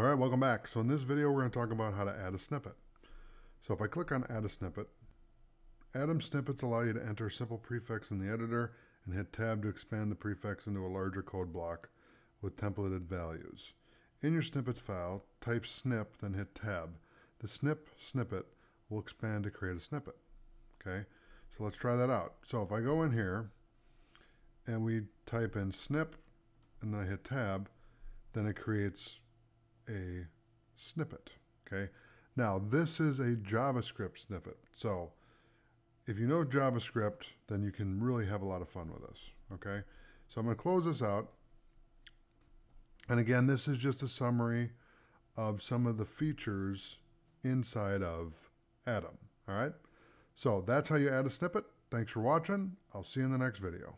All right, welcome back. So in this video, we're going to talk about how to add a snippet. So if I click on add a snippet, Atom snippets allow you to enter a simple prefix in the editor and hit tab to expand the prefix into a larger code block with templated values. In your snippets file, type snip, then hit tab. The snippet will expand to create a snippet. Okay, so let's try that out. So if I go in here and we type in snip and then I hit tab, then it creates a snippet. Okay, now this is a JavaScript snippet. So if you know JavaScript, then you can really have a lot of fun with this. Okay, so I'm going to close this out. And again, this is just a summary of some of the features inside of Atom. All right, so that's how you add a snippet. Thanks for watching. I'll see you in the next video.